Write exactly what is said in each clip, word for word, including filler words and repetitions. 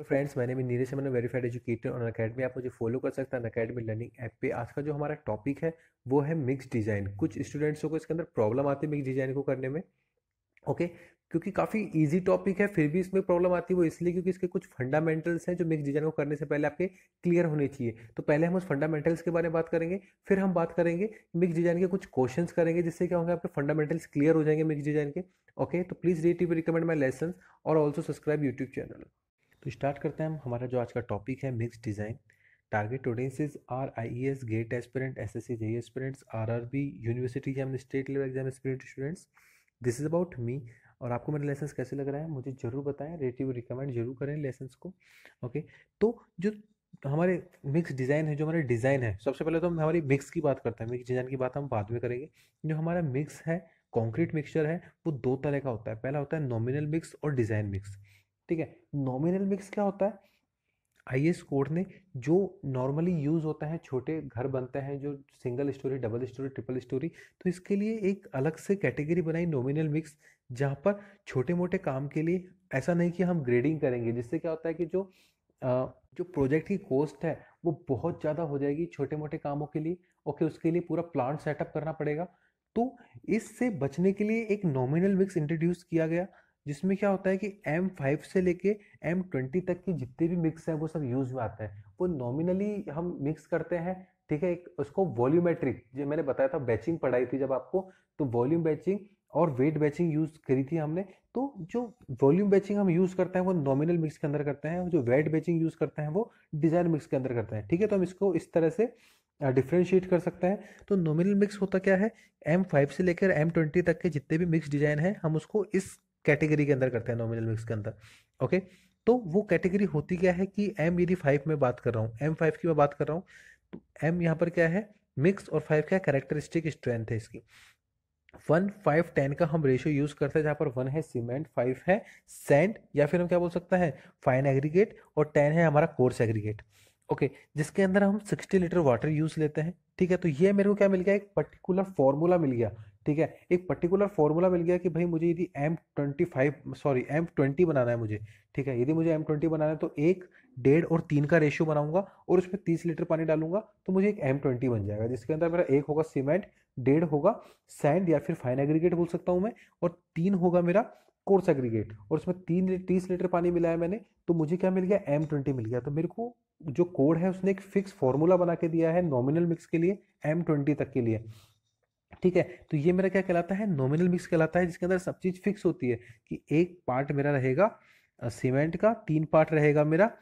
तो फ्रेंड्स, मैंने भी नीरज मैंने वेरीफाइड एजुकेटर और अनअकैडमी। आप मुझे फॉलो कर सकते हैं अनअकैडमी लर्निंग ऐप पे। आज का जो हमारा टॉपिक है वो है मिक्स डिज़ाइन। कुछ स्टूडेंट्स को इसके अंदर प्रॉब्लम आती है मिक्स डिज़ाइन को करने में, ओके, क्योंकि काफ़ी इजी टॉपिक है फिर भी इसमें प्रॉब्लम आती है। वो इसलिए क्योंकि इसके कुछ फंडामेंटल्स हैं जो मिक्स डिज़ाइन को करने से पहले आपके क्लियर होने चाहिए। तो पहले हम उस फंडामेंटल्स के बारे में बात करेंगे, फिर हम बात करेंगे मिक्स डिज़ाइन के कुछ क्वेश्चन करेंगे, जिससे क्या होंगे आपके फंडामेंटल्स क्लियर हो जाएंगे मिक्स डिज़ाइन के। ओके, तो please rate and recommend my lesson और ऑल्सो सब्सक्राइब यूट्यूब चैनल। तो स्टार्ट करते हैं हम। हमारा जो आज का टॉपिक है mix design. Target audiences are I E S GATE aspirant, S S C J E aspirants, R R B university exam, state level exam aspirant students. This is about me. और आपको मेरा lessons कैसे लग रहा है मुझे जरूर बताएं, रेटिव रिकमेंड जरूर करें लेसन्स को। ओके, तो जो हमारे मिक्स डिज़ाइन है, जो हमारे डिज़ाइन है, सबसे पहले तो हम हमारी मिक्स की बात करते हैं। मिक्स डिज़ाइन की बात हम बाद में करेंगे। जो हमारा मिक्स है, कॉन्क्रीट मिक्सचर है, वो दो तरह का होता है। पहला होता है नॉमिनल मिक्स और डिज़ाइन मिक्स, ठीक है। नॉमिनल मिक्स क्या होता है? आई ई एस कोड ने जो नॉर्मली यूज़ होता है, छोटे घर बनते हैं जो single storey, double storey, triple storey, तो इसके लिए एक अलग से कैटेगरी बनाई नॉमिनल मिक्स, जहां पर छोटे मोटे काम के लिए, ऐसा नहीं कि हम ग्रेडिंग करेंगे, जिससे क्या होता है कि जो आ, जो प्रोजेक्ट की कॉस्ट है वो बहुत ज़्यादा हो जाएगी छोटे मोटे कामों के लिए। ओके, उसके लिए पूरा प्लांट सेटअप करना पड़ेगा। तो इससे बचने के लिए एक नॉमिनल मिक्स इंट्रोड्यूस किया गया, जिसमें क्या होता है कि एम फाइव से लेके एम ट्वेंटी तक के जितने भी मिक्स हैं वो सब यूज में आते हैं। वो नॉमिनली हम मिक्स करते हैं, ठीक है। एक उसको वॉल्यूमेट्रिक, जो मैंने बताया था बैचिंग पढ़ाई थी जब आपको, तो वॉल्यूम बैचिंग और वेट बैचिंग यूज़ करी थी हमने। तो जो वॉल्यूम बैचिंग हम यूज़ करते हैं वो नॉमिनल मिक्स के अंदर करते हैं, जो वेट बैचिंग यूज़ करते हैं वो डिज़ाइन मिक्स के अंदर करते हैं, ठीक है। तो हम इसको इस तरह से डिफ्रेंशिएट कर सकते हैं। तो नॉमिनल मिक्स होता क्या है, एम फाइव से लेकर एम ट्वेंटी तक के जितने भी मिक्स डिज़ाइन हैं हम उसको इस कैटेगरी के अंदर करते हैं, नॉमिनल मिक्स के अंदर। ओके, तो वो कैटेगरी होती क्या है कि एम, यदि फाइव में बात कर रहा हूँ, एम फाइव की मैं बात कर रहा हूँ, तो एम यहाँ पर क्या है, मिक्स, और फाइव क्या कैरेक्टरिस्टिक स्ट्रेंथ है इसकी। वन फाइव टेन का हम रेशियो यूज़ करते हैं, जहाँ पर वन है सीमेंट, फाइव है सैंड, या फिर हम क्या बोल सकते हैं फाइन एग्रीगेट, और टेन है हमारा कोर्स एग्रीगेट। ओके okay, जिसके अंदर हम सिक्सटी लीटर वाटर यूज़ लेते हैं, ठीक है। तो ये मेरे को क्या मिल गया, एक पर्टिकुलर फॉर्मूला मिल गया, ठीक है। एक पर्टिकुलर फॉर्मूला मिल गया कि भाई मुझे यदि M twenty five sorry M twenty बनाना है मुझे, ठीक है। यदि मुझे एम ट्वेंटी बनाना है तो एक, डेढ़ और तीन का रेशियो बनाऊंगा और उसमें तीस लीटर पानी डालूंगा, तो मुझे एक एम ट्वेंटी बन जाएगा, जिसके अंदर मेरा एक होगा सीमेंट, डेढ़ होगा सैंड या फिर फाइन एग्रीगेट बोल सकता हूँ मैं, और तीन होगा मेरा कोर्स एग्रीगेट, और उसमें तीन तीस लीटर पानी मिलाया मैंने, तो मुझे क्या मिल गया, एम ट्वेंटी मिल गया। तो मेरे को जो कोड है उसने एक फिक्स फॉर्मूला बना के दिया है नॉमिनल मिक्स के लिए एम ट्वेंटी तक के लिए, ठीक है। तो ये मेरा क्या कहलाता है, नॉमिनल मिक्स कहलाता है, जिसके अंदर सब चीज़ फिक्स होती है कि एक पार्ट मेरा रहेगा सीमेंट का, तीन पार्ट रहेगा मेरा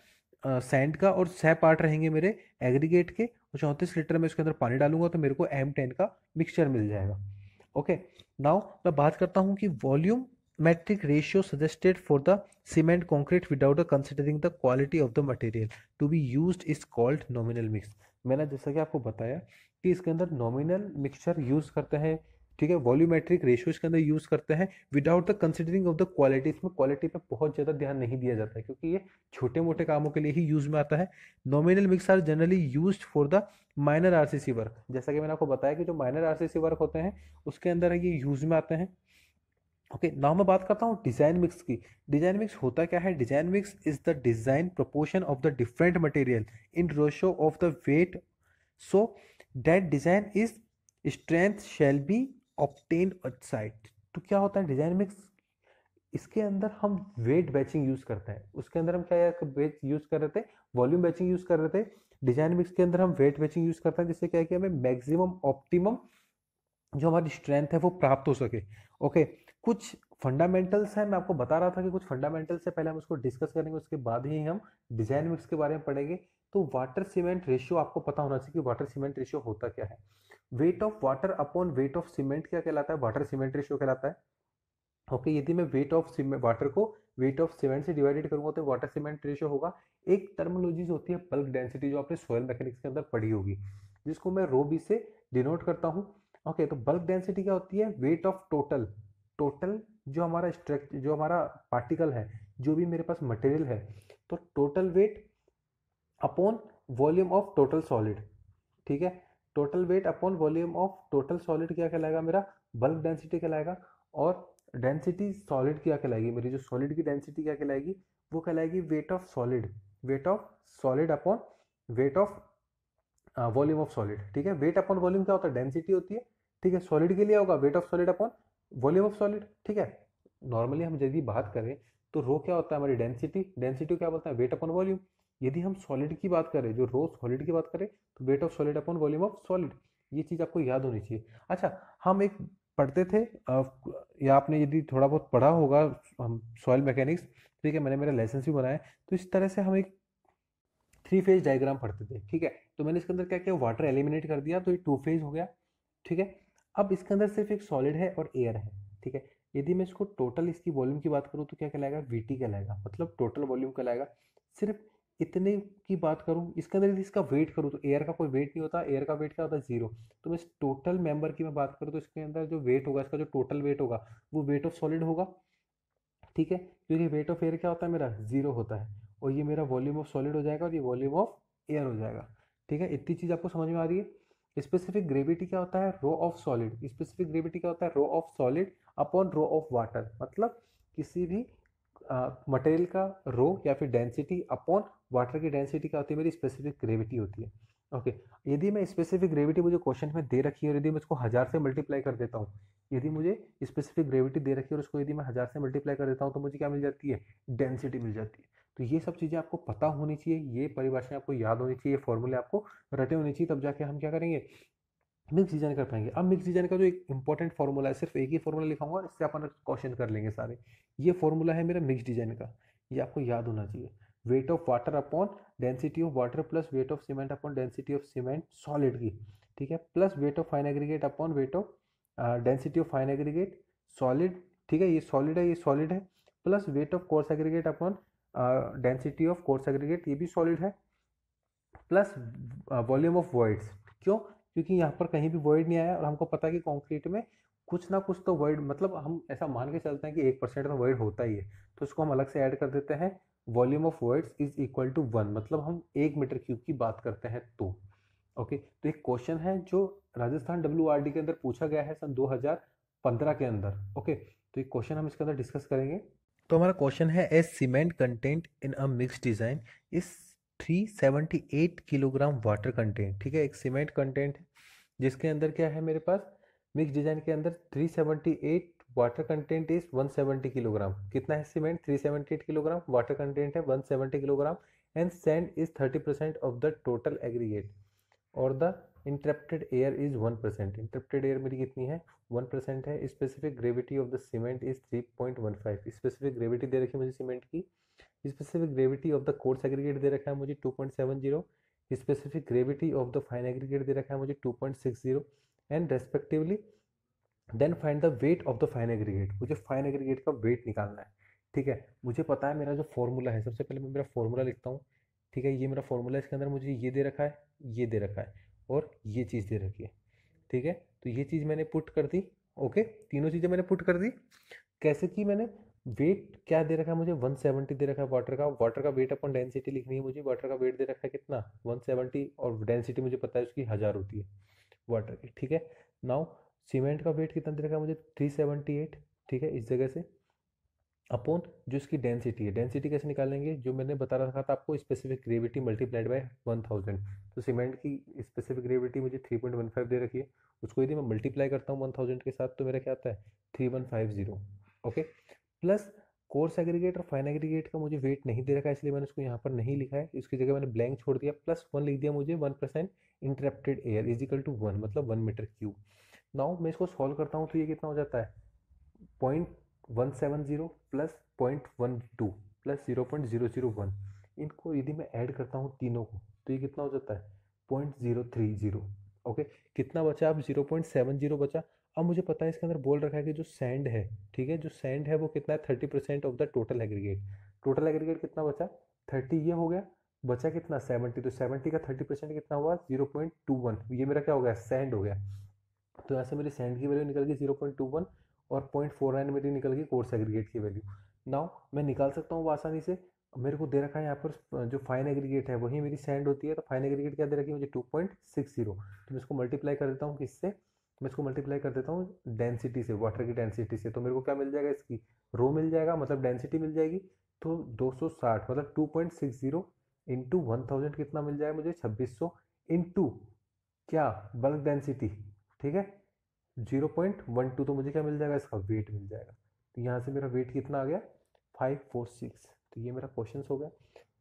सैंड का, और छः पार्ट रहेंगे मेरे एग्रीगेट के, और चौंतीस लीटर में उसके अंदर पानी डालूंगा, तो मेरे को एम टेन का मिक्सचर मिल जाएगा। ओके, नाउ मैं बात करता हूँ कि volume metric ratio suggested for the cement concrete without considering the quality of the material to be used is called nominal mix। मैंने जैसा कि आपको बताया कि इसके अंदर nominal mixture यूज़ करते हैं, ठीक है, वॉल्यूमेट्रिक रेशियो इसके अंदर यूज़ करते हैं without the considering of the quality. इसमें क्वालिटी पे बहुत ज़्यादा ध्यान नहीं दिया जाता है, क्योंकि ये छोटे मोटे कामों के लिए ही यूज़ में आता है। Nominal mix are generally used for the minor RCC work. जैसा कि मैंने आपको बताया कि जो माइनर आरसीसी वर्क होते हैं उसके अंदर ये यूज़ में आते हैं। ओके, नाउ मैं बात करता हूँ डिज़ाइन मिक्स की। डिज़ाइन मिक्स होता क्या है, design mix is the design proportion of the different material in ratio of the weight so that design is strength shall be obtained at site. तो क्या होता है डिज़ाइन मिक्स, इसके अंदर हम वेट बैचिंग यूज़ करते हैं। उसके अंदर हम क्या वेट यूज़ कर रहे थे, वॉल्यूम बैचिंग यूज़ कर रहे थे। डिज़ाइन मिक्स के अंदर हम वेट बैचिंग यूज़ करते हैं, जिससे क्या है कि हमें मैक्सिमम ऑप्टिमम जो हमारी स्ट्रेंथ है वो प्राप्त हो सके। ओके okay, कुछ फंडामेंटल्स हैं, मैं आपको बता रहा था कि कुछ फंडामेंटल्स से पहले हम उसको डिस्कस करेंगे, उसके बाद ही हम डिज़ाइन मिक्स के बारे में पढ़ेंगे। तो वाटर सीमेंट रेशियो आपको पता होना चाहिए कि वाटर सीमेंट रेशियो होता क्या है। Weight of water upon weight of cement क्या कहलाता है, वाटर सीमेंट रेशियो कहलाता है। ओके okay, यदि मैं वेट ऑफ वाटर को वेट ऑफ सीमेंट से डिवाइडेड करूँगा तो वाटर सीमेंट रेशियो होगा। एक टर्मिनोलॉजीज होती है बल्क डेंसिटी, जो आपने सॉइल मैकेनिक्स के अंदर पढ़ी होगी, जिसको मैं रो बी से डिनोट करता हूँ। ओके okay, तो बल्क डेंसिटी क्या होती है, वेट ऑफ टोटल टोटल जो हमारा स्ट्रक्ट जो हमारा पार्टिकल है, जो भी मेरे पास मटेरियल है, तो total weight upon volume of total solid, ठीक है। Total weight upon volume of total solid क्या कहलाएगा मेरा, बल्क डेंसिटी कहलाएगा। और डेंसिटी सॉलिड क्या कहलाएगी मेरी, जो सॉलिड की डेंसिटी क्या कहलाएगी वो कहलाएगी weight of solid, weight of solid upon weight of volume of solid. ठीक है, वेट अपॉन वॉल्यूम क्या होता है, डेंसिटी होती है। ठीक है, सॉलिड के लिए होगा weight of solid upon volume of solid. ठीक है, नॉर्मली हम यदि बात करें तो रो क्या होता है हमारी डेंसिटी, डेंसिटी क्या बोलता है वेट अपॉन वॉल्यूम। यदि हम सॉलिड की बात करें, जो रो सॉलिड की बात करें तो weight of solid upon volume of solid, ये चीज़ आपको याद होनी चाहिए। अच्छा, हम एक पढ़ते थे या आपने यदि थोड़ा बहुत पढ़ा होगा हम सॉइल मैकेनिक्स। ठीक है, मैंने मेरा लाइसेंस भी बनाया, तो इस तरह से हम एक थ्री फेज डायग्राम पढ़ते थे। ठीक है, तो मैंने इसके अंदर क्या किया, वाटर एलिमिनेट कर दिया तो ये टू फेज हो गया। ठीक है, अब इसके अंदर सिर्फ एक सॉलिड है और एयर है। ठीक है, यदि मैं इसको टोटल इसकी वॉल्यूम की बात करूँ तो क्या कहलाएगा, वी टी कहलाएगा, मतलब टोटल वॉल्यूम कहलाएगा। सिर्फ इतने की बात करूँ, इसके अंदर इसका वेट करूँ तो एयर का कोई वेट नहीं होता, एयर का वेट क्या होता है जीरो। तो मैं इस टोटल मेंबर की मैं बात करूँ तो इसके अंदर जो वेट होगा, इसका जो टोटल वेट होगा वो वेट ऑफ सॉलिड होगा। ठीक है, क्योंकि वेट ऑफ एयर क्या होता है मेरा जीरो होता है, और ये मेरा वॉल्यूम ऑफ सॉलिड हो जाएगा और ये वॉल्यूम ऑफ एयर हो जाएगा। ठीक है, इतनी चीज़ आपको समझ में आ रही है। स्पेसिफिक ग्रेविटी क्या होता है, rho of solid, specific gravity क्या होता है rho of solid upon rho of water, मतलब किसी भी मटेरियल uh, का रो या फिर डेंसिटी अपॉन वाटर की डेंसिटी क्या होती है, मेरी स्पेसिफिक ग्रेविटी होती है। Okay okay. यदि मैं स्पेसिफिक ग्रेविटी मुझे क्वेश्चन में दे रखी है और यदि मैं इसको हज़ार से मल्टीप्लाई कर देता हूँ, यदि मुझे स्पेसिफिक ग्रेविटी दे रखी है और उसको यदि मैं हज़ार से मल्टीप्लाई कर देता हूँ तो मुझे क्या मिल जाती है, डेंसिटी मिल जाती है। तो ये सब चीज़ें आपको पता होनी चाहिए, ये परिभाषाएं आपको याद होनी चाहिए, फॉर्मूले आपको रटे होने चाहिए, तब जाके हम क्या करेंगे, मिक्स डिजाइन कर पाएंगे। अब मिक्स डिजाइन का जो एक इंपॉर्टेंट फॉर्मूला है, सिर्फ एक ही फॉर्मूला लिखाऊंगा, इससे अपन क्वेश्चन कर लेंगे सारे। ये फॉर्मूला है मेरा मिक्स डिजाइन का, ये आपको याद होना चाहिए, weight of water upon density of water plus weight of cement upon density of cement solid की। ठीक है, plus weight of fine aggregate upon weight of density of fine aggregate solid. ठीक है, ये सॉलिड है, ये सॉलिड है, plus weight of coarse aggregate upon density of coarse aggregate, ये भी सॉलिड है, प्लस वॉल्यूम ऑफ वॉइड्स। क्यों, क्योंकि यहाँ पर कहीं भी वॉइड नहीं आया और हमको पता है कि कंक्रीट में कुछ ना कुछ तो वॉइड, मतलब हम ऐसा मान के चलते हैं कि एक परसेंट तो वॉइड होता ही है, तो उसको हम अलग से ऐड कर देते हैं। Volume of voids is equal to one, मतलब हम एक मीटर क्यूब की बात करते हैं तो। ओके, तो एक क्वेश्चन है जो राजस्थान डब्ल्यू आर डी के अंदर पूछा गया है सन दो हज़ार पंद्रह के अंदर। ओके, तो एक क्वेश्चन हम इसके अंदर डिस्कस करेंगे। तो हमारा क्वेश्चन है, as cement content in a mix design is तीन सौ अठहत्तर किलोग्राम वाटर कंटेंट। ठीक है, एक सीमेंट कंटेंट जिसके अंदर क्या है मेरे पास, मिक्स डिजाइन के अंदर तीन सौ अठहत्तर, वाटर कंटेंट इज एक सौ सत्तर किलोग्राम। कितना है सीमेंट, तीन सौ अठहत्तर किलोग्राम, वाटर कंटेंट है एक सौ सत्तर किलोग्राम, एंड सैंड इज तीस percent of the total aggregate और the interrupted air is one percent. Entrapped air मेरी कितनी है, वन परसेंट है। Specific gravity of the cement is three point one five, specific gravity दे रखी है मुझे सीमेंट की। Specific gravity of the coarse aggregate दे रखा है मुझे two point seven zero, specific gravity of the fine aggregate दे रखा है मुझे two point six zero and respectively. Then find the weight of the fine aggregate, मुझे फाइन एग्रीगेट का वेट निकालना है। ठीक है, मुझे पता है मेरा जो फॉर्मूला है, सबसे पहले मैं मेरा फॉर्मूला लिखता हूँ। ठीक है, ये मेरा फॉर्मूला, इसके अंदर मुझे ये दे रखा है, ये दे रखा है और ये चीज़ दे रखी है। ठीक है, तो ये चीज़ मैंने पुट कर दी। ओके, तीनों चीज़ें मैंने पुट कर दी। कैसे की मैंने, वेट क्या दे रखा है मुझे, एक सौ सत्तर दे रखा है वाटर का, वाटर का वेट अपॉन डेंसिटी लिखनी है मुझे, वाटर का वेट दे रखा है कितना, एक सौ सत्तर, और डेंसिटी मुझे पता है उसकी हज़ार होती है वाटर की। ठीक है, नाउ सीमेंट का वेट कितना दे रखा है मुझे, तीन सौ अठहत्तर। ठीक है, इस जगह से अपॉन जो इसकी डेंसिटी है। डेंसिटी कैसे निकालेंगे, जो मैंने बता रखा था आपको, specific gravity multiplied by one thousand. तो सीमेंट की स्पेसिफिक ग्रेविटी मुझे तीन पॉइंट वन फाइव दे रखी है, उसको यदि मैं मल्टीप्लाई करता हूँ वन थाउजेंड के साथ तो मेरा क्या आता है, three one five zero. Okay, plus coarse aggregate और फाइन एग्रीगेट का मुझे वेट नहीं दे रखा है, इसलिए मैंने उसको यहाँ पर नहीं लिखा है, इसकी जगह मैंने ब्लैंक छोड़ दिया, प्लस वन लिख दिया मुझे, one percent entrapped air is equal to one, मतलब वन मीटर क्यूब। नाउ मैं इसको सॉल्व करता हूँ तो ये कितना हो जाता है, point one seven zero plus point one two plus zero point zero zero one, इनको यदि मैं ऐड करता हूँ तीनों को तो ये कितना हो जाता है, point zero three zero. Okay, कितना बचा अब, जीरो पॉइंट सेवन जीरो बचा। अब मुझे पता है इसके अंदर बोल रखा है कि जो सैंड है, ठीक है, जो सैंड है वो कितना है, thirty percent of the total aggregate. Total aggregate कितना बचा, थर्टी, ये हो गया, बचा कितना, सेवेंटी। तो सेवेंटी का थर्टी परसेंट कितना हुआ, जीरो पॉइंट टू वन, ये मेरा क्या हो गया, सैंड हो गया। तो यहाँ से मेरी सैंड की वैल्यू निकल गई जीरो पॉइंट टू वन, और पॉइंट फोर नाइन मेरी निकल गई कोर्स एग्रीगेट की वैल्यू। नाउ मैं निकाल सकता हूँ आसानी से, मेरे को दे रखा है यहाँ पर जो फाइन एग्रीगेट है वही मेरी सैंड होती है, तो फाइन एग्रीगेट क्या दे रखी है मुझे, टू पॉइंट सिक्स जीरो। तो मैं इसको मल्टीप्लाई कर देता हूँ किससे, मैं इसको मल्टीप्लाई कर देता हूँ डेंसिटी से, वाटर की डेंसिटी से, तो मेरे को क्या मिल जाएगा, इसकी रो मिल जाएगा, मतलब डेंसिटी मिल जाएगी, तो दो सौ साठ मतलब two point six zero into one thousand कितना मिल जाए मुझे छब्बीस सौ इंटू क्या बल्क डेंसिटी, ठीक है जीरो पॉइंट वन टू, तो मुझे क्या मिल जाएगा इसका वेट मिल जाएगा। तो यहाँ से मेरा वेट कितना आ गया फाइव फोर सिक्स। तो ये मेरा क्वेश्चन हो गया।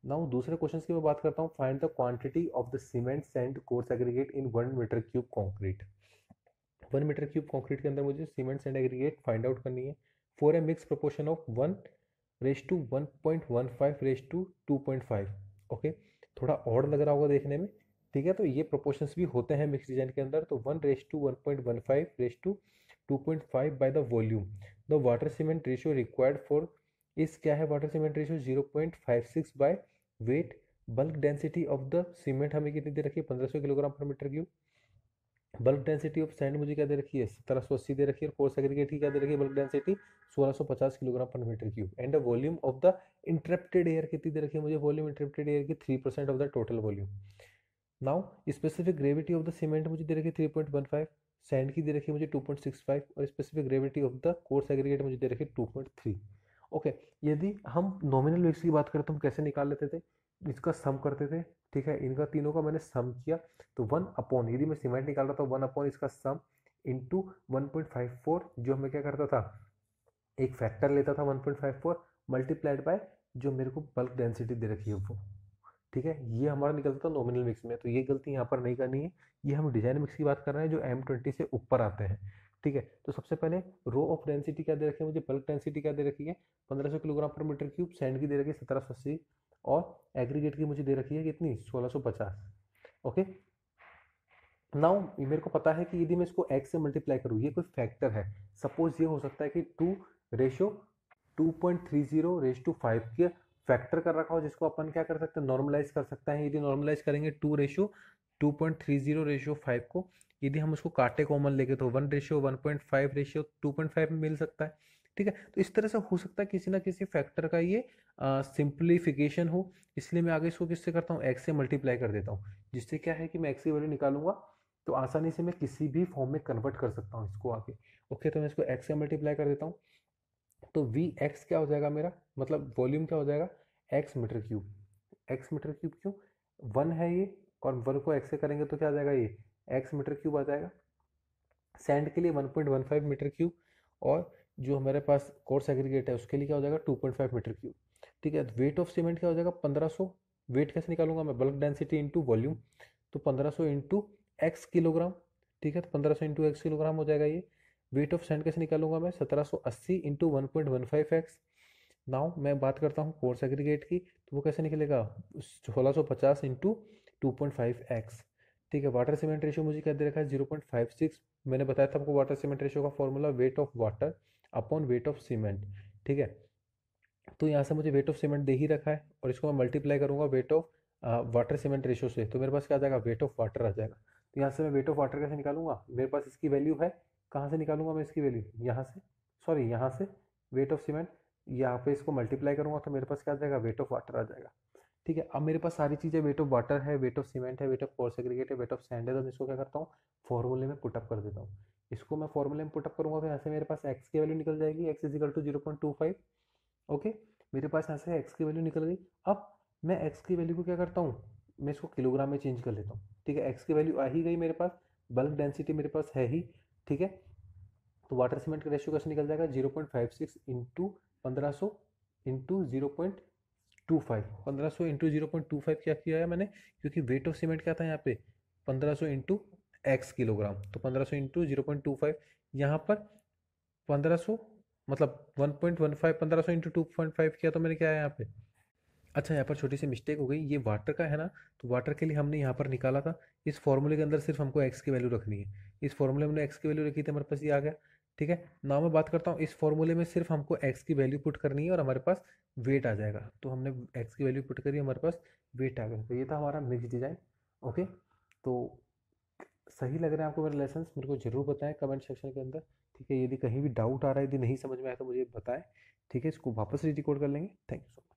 नाउ दूसरे क्वेश्चन की मैं बात करता हूँ, find the quantity of the cement sand coarse aggregate in one metre cube concrete. One metre cube concrete के अंदर मुझे cement sand aggregate find out करनी है for a mix proportion of one raise to one point one five raise to two point five. Okay थोड़ा और लग रहा होगा देखने में, ठीक है। तो ये प्रोपोर्शंस भी होते हैं मिक्स डिजाइन के अंदर। तो one raise to one point one five raise to two point five by the volume. The water cement ratio required for इस क्या है, water cement ratio zero point five six by weight. Bulk density of the cement हमें कितनी दे रखी है पंद्रह सौ kilogram per metre cube. Bulk density of sand मुझे क्या दे रखी है सत्रह सौ अस्सी दे रखी है। कोर्स एग्रीगेट की क्या दे रखी है बल्क डेंसिटी सोलह सौ पचास kilogram per metre cube. And the volume of the interrupted air कितनी दे रखी है मुझे, वॉल्यूम इंटरप्टेड एयर की three percent of the total volume. Now specific gravity of the cement मुझे दे रखी है three point one five, sand की दे रखी है मुझे टू पॉइंट सिक्स फाइव और specific gravity of the coarse aggregate मुझे दे रखी है टू पॉइंट थ्री। ओके यदि हम नॉमिनल वेट्स की बात करें तो हम कैसे निकाल लेते थे, इसका सम करते थे, ठीक है। इनका तीनों का मैंने सम किया तो वन अपॉन, यदि मैं सीमेंट निकाल रहा था वन अपॉन इसका sum into one point five four, जो हमें क्या करता था एक फैक्टर लेता था one point five four multiplied by जो मेरे को बल्क डेंसिटी दे रखी है वो, ठीक है। ये हमारा निकलता था नॉमिनल मिक्स में। तो ये गलती यहाँ पर नहीं करनी है, ये हम डिजाइन मिक्स की बात कर रहे हैं जो एम ट्वेंटी से ऊपर आते हैं, ठीक है। तो सबसे पहले रो ऑफ डेंसिटी क्या दे रखी है मुझे, बल्क डेंसिटी क्या दे रखी है पंद्रह सौ kilogram per metre cube, sand की दे रखी है सत्रह सौ अस्सी और एग्रीगेट की मुझे दे रखी है कितनी सोलह सौ पचास। ओके नाउ मेरे को पता है कि यदि मैं इसको x से मल्टीप्लाई करूँ, ये कोई फैक्टर है, सपोज ये हो सकता है कि two ratio two point three zero ratio two five के फैक्टर कर रखा हो, जिसको अपन क्या कर सकते हैं नॉर्मलाइज कर सकते हैं। यदि नॉर्मलाइज करेंगे two ratio two point three zero ratio five को, यदि हम उसको काटे कॉमन लेके तो one ratio one point five ratio two point five में मिल सकता है, ठीक है। तो इस तरह से हो सकता है किसी ना किसी फैक्टर का ये सिंप्लीफिकेशन हो, इसलिए मैं आगे इसको किससे करता हूँ एक्स से मल्टीप्लाई कर देता हूँ, जिससे क्या है कि मैं एक्स की वैल्यू निकालूंगा तो आसानी से मैं किसी भी फॉर्म में कन्वर्ट कर सकता हूँ इसको आगे। ओके तो मैं इसको एक्स से मल्टीप्लाई कर देता हूँ तो वी एक्स क्या हो जाएगा मेरा, मतलब वॉल्यूम क्या हो जाएगा x metre cube. X metre cube क्यों वन है ये, और वन को एक्स से करेंगे तो क्या आ जाएगा ये एक्स मीटर क्यूब आ जाएगा। सैंड के लिए one point one five metre cube और जो हमारे पास कोर्स एग्रीगेट है उसके लिए क्या हो जाएगा two point five metre cube, ठीक है। वेट ऑफ सीमेंट क्या हो जाएगा पंद्रह सौ। वेट कैसे निकालूंगा मैं, बल्क डेंसिटी इंटू वॉल्यूम, तो पंद्रह सौ इंटू एक्स किलोग्राम, ठीक है। तो पंद्रह सौ इंटू एक्स किलोग्राम हो जाएगा ये। वेट ऑफ सैंड कैसे निकालूंगा मैं सत्रह सौ अस्सी into one point one five x. Now मैं बात करता हूँ कोर्स एग्रीगेट की, तो वो कैसे निकलेगा सोलह सौ पचास into two point five x, ठीक है। वाटर सीमेंट रेशियो मुझे क्या दे रखा है जीरो पॉइंट फाइव सिक्स, मैंने बताया था आपको वाटर सीमेंट रेशियो का formula weight of water upon weight of cement, ठीक है। तो यहाँ से मुझे वेट ऑफ सीमेंट दे ही रखा है और इसको मैं मल्टीप्लाई करूँगा weight of water cement ratio से, तो मेरे पास क्या आ जाएगा वेट ऑफ वाटर आ जाएगा। तो यहाँ से मैं वेट ऑफ वाटर कैसे निकालूंगा, मेरे पास इसकी वैल्यू है, कहाँ से निकालूंगा मैं इसकी वैल्यू यहाँ से, सॉरी यहाँ से वेट ऑफ सीमेंट यहाँ पे इसको मल्टीप्लाई करूँगा तो मेरे पास क्या आ जाएगा वेट ऑफ वाटर आ जाएगा, ठीक है। अब मेरे पास सारी चीज़ें वेट ऑफ वाटर है, वेट ऑफ सीमेंट है, वेट ऑफ कोर्स एग्रीगेट है, वेट ऑफ सैंड है, तो मैं इसको क्या करता हूँ फॉर्मूले में पुटअप कर देता हूँ। इसको मैं फॉर्मूले में पुटअप करूँगा तो यहाँ से मेरे पास एक्स की वैल्यू निकल जाएगी x equal two zero point two five. Okay मेरे पास यहाँ से एक्स की वैल्यू निकल गई। अब मैं एक्स की वैल्यू को क्या करता हूँ, मैं इसको किलोग्राम में चेंज कर लेता हूँ, ठीक है। एक्स की वैल्यू आ ही गई मेरे पास, बल्क डेंसिटी मेरे पास है ही, ठीक है। तो वाटर सीमेंट का रेशियो कैसे निकल जाएगा zero point five six into पंद्रह सौ into zero point two five पंद्रह सौ into zero point two five क्या किया है मैंने, क्योंकि वेट ऑफ सीमेंट क्या था यहाँ पे पंद्रह सौ इंटू एक्स किलोग्राम, तो पंद्रह सौ into zero point two five, यहाँ पर पंद्रह सौ मतलब वन पॉइंट वन फाइव पंद्रह सौ इंटू टू पॉइंट फाइव किया तो मैंने क्या है यहाँ पे, अच्छा यहाँ पर छोटी सी मिस्टेक हो गई, ये वाटर का है ना, तो वाटर के लिए हमने यहाँ पर निकाला था। इस फॉर्मूले के अंदर सिर्फ हमको एक्स की वैल्यू रखनी है, इस फॉर्मूले में हमने एक्स की वैल्यू रखी थी, हमारे पास ये आ गया, ठीक है। ना मैं बात करता हूँ इस फॉर्मूले में सिर्फ हमको एक्स की वैल्यू पुट करनी है और हमारे पास वेट आ जाएगा, तो हमने एक्स की वैल्यू पुट करी हमारे पास वेट आ गया। तो ये था हमारा मिक्स डिजाइन। ओके तो सही लग रहे हैं आपको मेरे लेसन, मेरे को जरूर बताएं कमेंट सेक्शन के अंदर, ठीक है। यदि कहीं भी डाउट आ रहा है, यदि नहीं समझ में आया तो मुझे बताएं, ठीक है। इसको वापस री रिकॉर्ड कर लेंगे। Thank you so much.